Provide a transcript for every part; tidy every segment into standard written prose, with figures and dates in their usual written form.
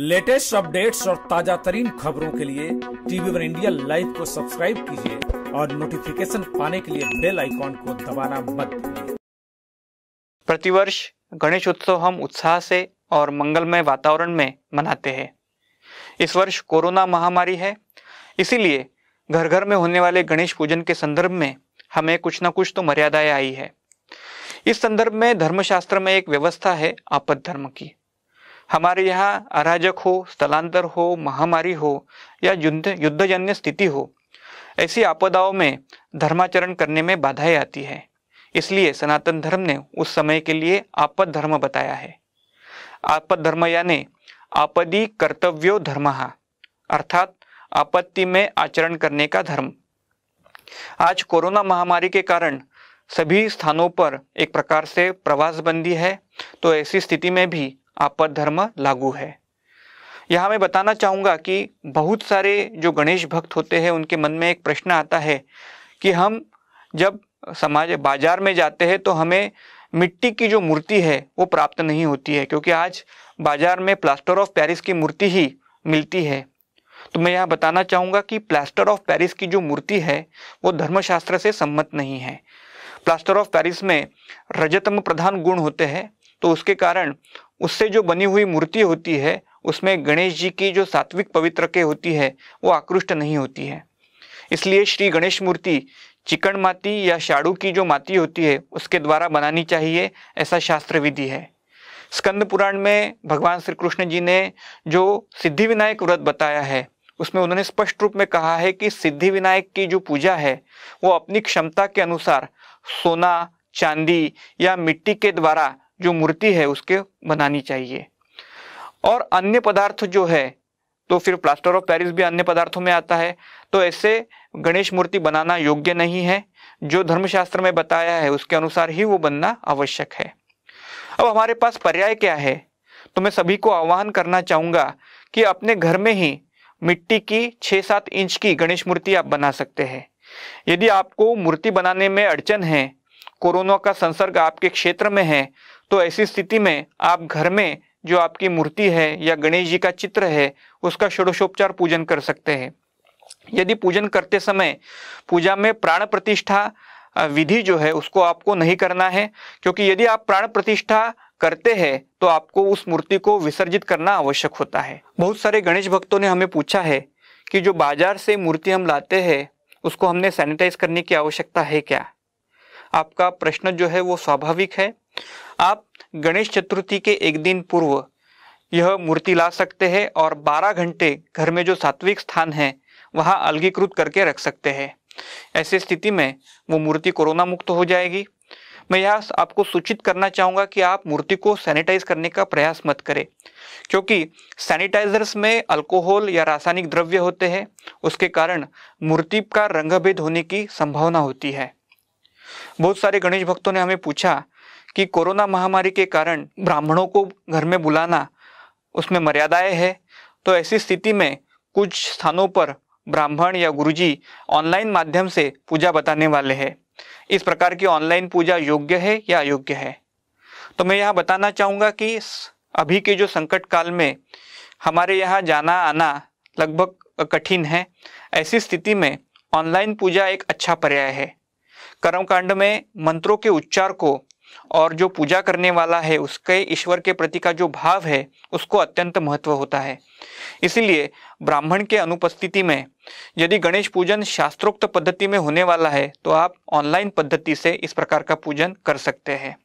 Latest updates और ताजा तरीन खबरों के लिए TV1 इंडिया लाइव को सब्सक्राइब कीजिए और नोटिफिकेशन पाने के लिए बेल आइकॉन को दबाना मत भूलिए। प्रतिवर्ष गणेश उत्सव हम उत्साह से और मंगलमय वातावरण में मनाते हैं। इस वर्ष कोरोना महामारी है, इसीलिए घर घर में होने वाले गणेश पूजन के संदर्भ में हमें कुछ न कुछ तो मर्यादाएं आई है। इस संदर्भ में धर्मशास्त्र में एक व्यवस्था है आपद धर्म की। हमारे यहाँ अराजक हो, स्थलांतर हो, महामारी हो या युद्धजन्य स्थिति हो, ऐसी आपदाओं में धर्माचरण करने में बाधाएं आती है। इसलिए सनातन धर्म ने उस समय के लिए आपद धर्म बताया है। आपद धर्म यानी आपदी कर्तव्यो धर्मः, अर्थात आपत्ति में आचरण करने का धर्म। आज कोरोना महामारी के कारण सभी स्थानों पर एक प्रकार से प्रवास बंदी है, तो ऐसी स्थिति में भी आपद धर्म लागू है। यहाँ मैं बताना चाहूँगा कि बहुत सारे जो गणेश भक्त होते हैं उनके मन में एक प्रश्न आता है कि हम जब बाजार में जाते हैं तो हमें मिट्टी की जो मूर्ति है वो प्राप्त नहीं होती है, क्योंकि आज बाजार में प्लास्टर ऑफ पेरिस की मूर्ति ही मिलती है। तो मैं यहाँ बताना चाहूँगा कि प्लास्टर ऑफ पेरिस की जो मूर्ति है वो धर्मशास्त्र से सम्मत नहीं है। प्लास्टर ऑफ पेरिस में रजतम प्रधान गुण होते हैं, तो उसके कारण उससे जो बनी हुई मूर्ति होती है उसमें गणेश जी की जो सात्विक पवित्र के होती है वो आकृष्ट नहीं होती है। इसलिए श्री गणेश मूर्ति चिकणमाती या शाड़ू की जो माती होती है उसके द्वारा बनानी चाहिए, ऐसा शास्त्र विधि है। स्कंद पुराण में भगवान श्री कृष्ण जी ने जो सिद्धि विनायक व्रत बताया है उसमें उन्होंने स्पष्ट रूप में कहा है कि सिद्धि विनायक की जो पूजा है वो अपनी क्षमता के अनुसार सोना, चांदी या मिट्टी के द्वारा जो मूर्ति है उसके बनानी चाहिए, और अन्य पदार्थ जो है तो फिर प्लास्टर ऑफ पेरिस भी अन्य पदार्थों में आता है, तो ऐसे गणेश मूर्ति बनाना योग्य नहीं है। जो धर्मशास्त्र में बताया है उसके अनुसार ही वो बनना आवश्यक है। अब हमारे पास पर्याय क्या है, तो मैं सभी को आह्वान करना चाहूँगा कि अपने घर में ही मिट्टी की 6-7 इंच की गणेश मूर्ति आप बना सकते हैं। यदि आपको मूर्ति बनाने में अड़चन है, कोरोना का संसर्ग आपके क्षेत्र में है, तो ऐसी स्थिति में आप घर में जो आपकी मूर्ति है या गणेश जी का चित्र है उसका षोडशोपचार पूजन कर सकते हैं। यदि पूजन करते समय पूजा में प्राण प्रतिष्ठा विधि जो है उसको आपको नहीं करना है, क्योंकि यदि आप प्राण प्रतिष्ठा करते हैं तो आपको उस मूर्ति को विसर्जित करना आवश्यक होता है। बहुत सारे गणेश भक्तों ने हमें पूछा है कि जो बाजार से मूर्ति हम लाते हैं उसको हमने सैनिटाइज करने की आवश्यकता है क्या। आपका प्रश्न जो है वो स्वाभाविक है। आप गणेश चतुर्थी के एक दिन पूर्व यह मूर्ति ला सकते हैं और 12 घंटे घर में जो सात्विक स्थान है वहां अलगीकृत करके रख सकते हैं। ऐसी स्थिति में वो मूर्ति कोरोना मुक्त हो जाएगी। मैं यहाँ आपको सूचित करना चाहूँगा कि आप मूर्ति को सैनिटाइज करने का प्रयास मत करें, क्योंकि सैनिटाइजर्स में अल्कोहल या रासायनिक द्रव्य होते हैं, उसके कारण मूर्ति का रंगभेद होने की संभावना होती है। बहुत सारे गणेश भक्तों ने हमें पूछा कि कोरोना महामारी के कारण ब्राह्मणों को घर में बुलाना उसमें मर्यादाएं हैं, तो ऐसी स्थिति में कुछ स्थानों पर ब्राह्मण या गुरुजी ऑनलाइन माध्यम से पूजा बताने वाले हैं। इस प्रकार की ऑनलाइन पूजा योग्य है या अयोग्य है, तो मैं यहाँ बताना चाहूँगा कि अभी के जो संकट काल में हमारे यहाँ जाना आना लगभग कठिन है। ऐसी स्थिति में ऑनलाइन पूजा एक अच्छा पर्याय है। कर्मकांड में मंत्रों के उच्चार को और जो पूजा करने वाला है उसके ईश्वर के प्रति का जो भाव है उसको अत्यंत महत्व होता है। इसीलिए ब्राह्मण के अनुपस्थिति में यदि गणेश पूजन शास्त्रोक्त पद्धति में होने वाला है तो आप ऑनलाइन पद्धति से इस प्रकार का पूजन कर सकते हैं।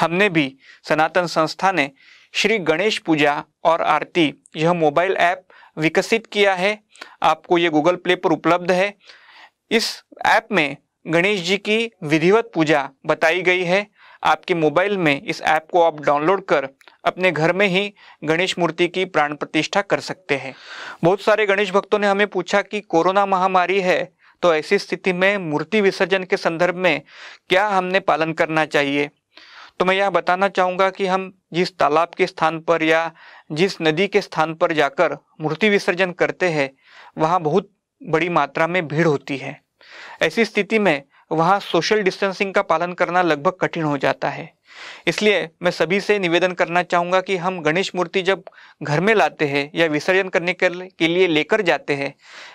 हमने भी सनातन संस्था ने श्री गणेश पूजा और आरती यह मोबाइल ऐप विकसित किया है। आपको ये गूगल प्ले पर उपलब्ध है। इस ऐप में गणेश जी की विधिवत पूजा बताई गई है। आपके मोबाइल में इस ऐप को आप डाउनलोड कर अपने घर में ही गणेश मूर्ति की प्राण प्रतिष्ठा कर सकते हैं। बहुत सारे गणेश भक्तों ने हमें पूछा कि कोरोना महामारी है, तो ऐसी स्थिति में मूर्ति विसर्जन के संदर्भ में क्या हमने पालन करना चाहिए। तो मैं यह बताना चाहूँगा कि हम जिस तालाब के स्थान पर या जिस नदी के स्थान पर जाकर मूर्ति विसर्जन करते हैं वहाँ बहुत बड़ी मात्रा में भीड़ होती है। ऐसी स्थिति में वहाँ सोशल डिस्टेंसिंग का पालन करना लगभग कठिन हो जाता है। इसलिए मैं सभी से निवेदन करना चाहूँगा कि हम गणेश मूर्ति जब घर में लाते हैं या विसर्जन करने के लिए लेकर जाते हैं,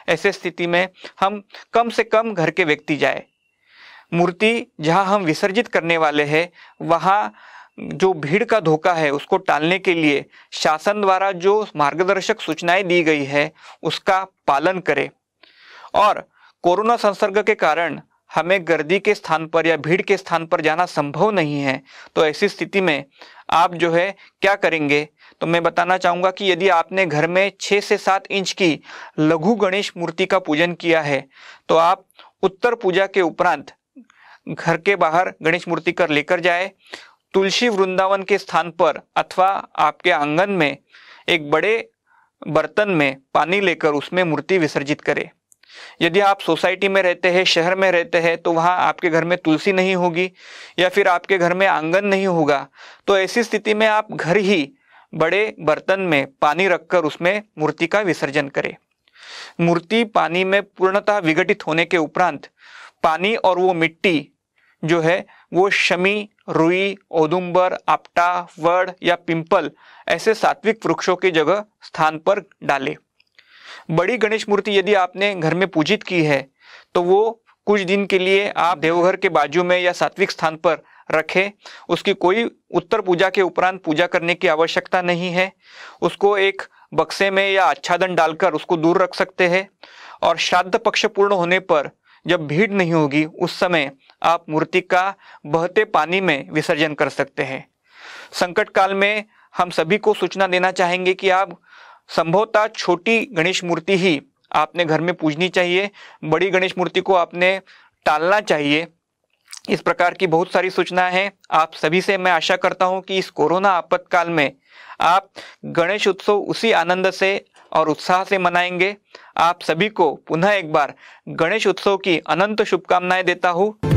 ऐसे स्थिति में हम कम से कम घर के व्यक्ति जाए। मूर्ति जहाँ हम विसर्जित करने वाले हैं वहाँ जो भीड़ का धोखा है उसको टालने के लिए शासन द्वारा जो मार्गदर्शक सूचनाएं दी गई है उसका पालन करें। और कोरोना संसर्ग के कारण हमें गर्दी के स्थान पर या भीड़ के स्थान पर जाना संभव नहीं है, तो ऐसी स्थिति में आप जो है क्या करेंगे, तो मैं बताना चाहूँगा कि यदि आपने घर में 6 से 7 इंच की लघु गणेश मूर्ति का पूजन किया है तो आप उत्तर पूजा के उपरांत घर के बाहर गणेश मूर्ति कर लेकर जाए। तुलसी वृंदावन के स्थान पर अथवा आपके आंगन में एक बड़े बर्तन में पानी लेकर उसमें मूर्ति विसर्जित करें। यदि आप सोसाइटी में रहते हैं, शहर में रहते हैं, तो वहाँ आपके घर में तुलसी नहीं होगी या फिर आपके घर में आंगन नहीं होगा, तो ऐसी स्थिति में आप घर ही बड़े बर्तन में पानी रखकर उसमें मूर्ति का विसर्जन करें। मूर्ति पानी में पूर्णतः विघटित होने के उपरांत पानी और वो मिट्टी जो है वो शमी, रुई, ओदुम्बर, आप्टा, वड या पिंपल ऐसे सात्विक वृक्षों की जगह स्थान पर डालें। बड़ी गणेश मूर्ति यदि आपने घर में पूजित की है तो वो कुछ दिन के लिए आप देवघर के बाजू में या सात्विक स्थान पर रखें। उसकी कोई उत्तर पूजा के उपरांत पूजा करने की आवश्यकता नहीं है। उसको एक बक्से में या आच्छादन डालकर उसको दूर रख सकते हैं। और श्राद्ध पक्ष पूर्ण होने पर जब भीड़ नहीं होगी उस समय आप मूर्ति का बहते पानी में विसर्जन कर सकते हैं। संकट काल में हम सभी को सूचना देना चाहेंगे कि आप संभवतः छोटी गणेश मूर्ति ही आपने घर में पूजनी चाहिए, बड़ी गणेश मूर्ति को आपने टालना चाहिए। इस प्रकार की बहुत सारी सूचनाएं हैं। आप सभी से मैं आशा करता हूं कि इस कोरोना आपातकाल में आप गणेश उत्सव उसी आनंद से और उत्साह से मनाएंगे। आप सभी को पुनः एक बार गणेश उत्सव की अनंत शुभकामनाएं देता हूं।